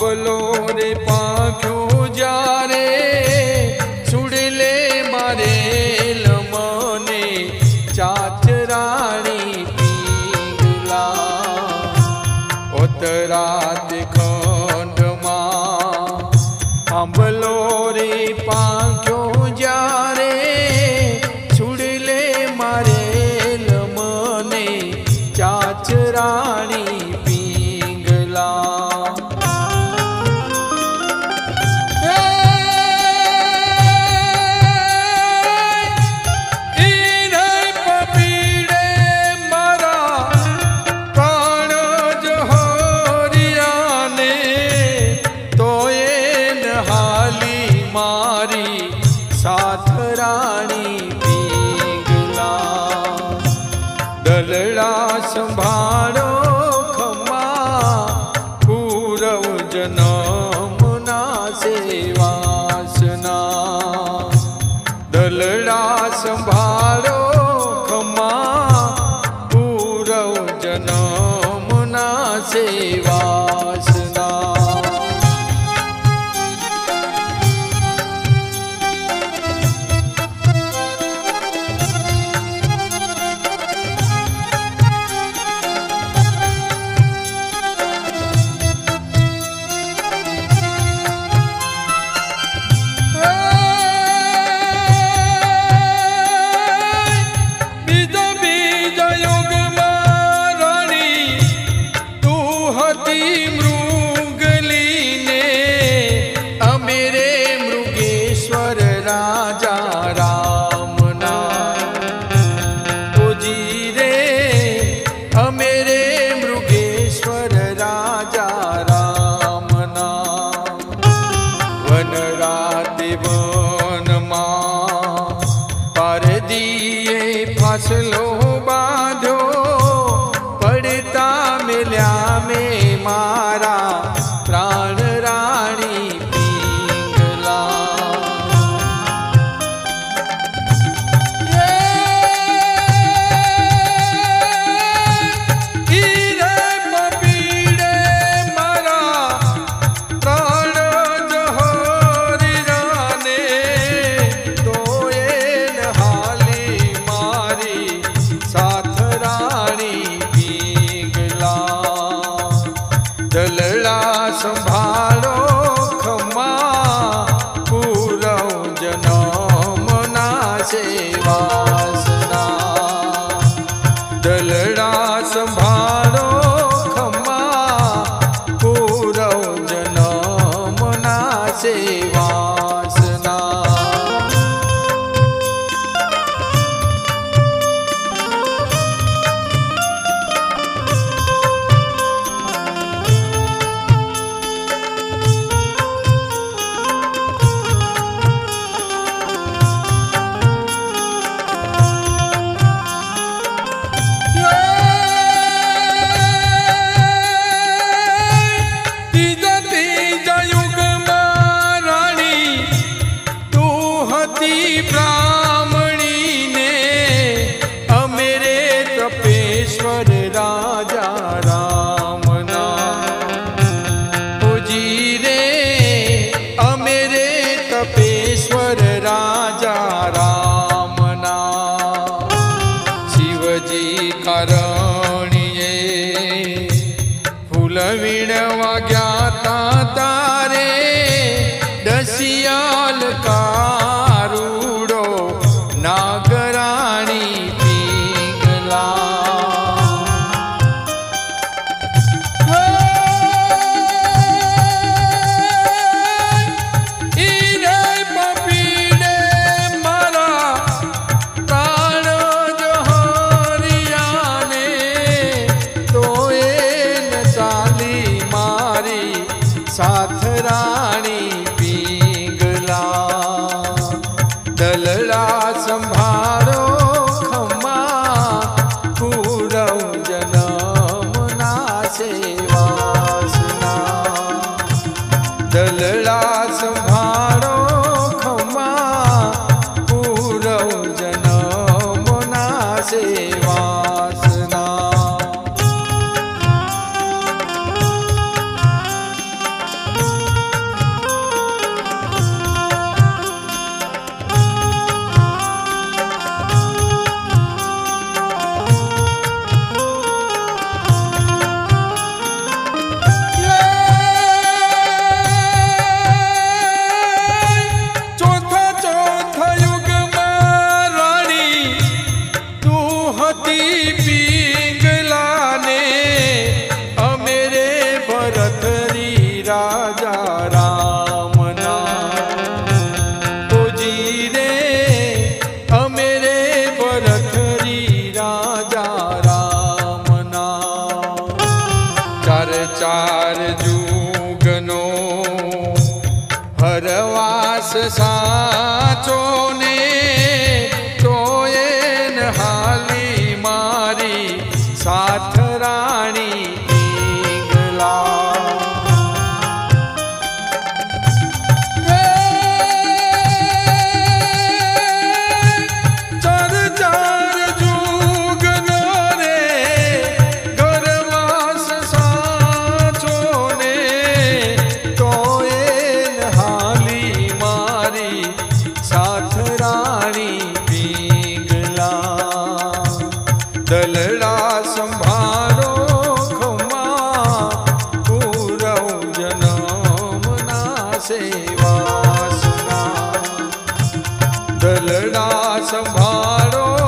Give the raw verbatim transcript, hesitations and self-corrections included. बोलो रे पाखो जा रे सुड़ले मारे लमने चाचराणी पीला ओतरात खंड मां बोलो रे पाखो जा रे सुड़ले मारे लमने चाचराणी संभारो खमा पूरव जनम ना सेवासना दलड़ा संभारो खमा पूरव जनम ना सेवासना फसलों बांधो पड़ता मिल्या में मारा प्राण रानी पिंगला ईरे पपीड़े मारा प्राण जहर राने तो संभालो खमा पूरव जनम ना सेवासना दलड़ा संभालो खमा पूरव जनम ना सेवासना रणिये फूलवीण वाग्याता तारे दसियाल कारूडो नागराणी पिंगला रानी पिंगला दलड़ा संभारो खमा पूरव जनम ना सेवासना दलड़ा संभारो खमा पूरव जनम ना सेवासना राजा राम नाम ओ जी रे अमेरे बरथरी राजा राम नाम। चार चार जुगनो हरवास साचो ने तोयन हाली मारी साथ रानी सेवा सुना दलड़ा संभारो।